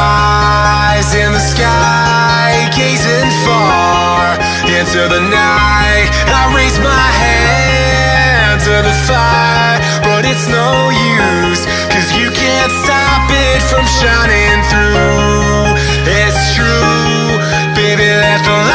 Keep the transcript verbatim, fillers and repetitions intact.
eyes in the sky, gazing far into the night. I raise my hand to the fire, but it's no use, 'cause you can't stop it from shining through. It's true, baby, let the light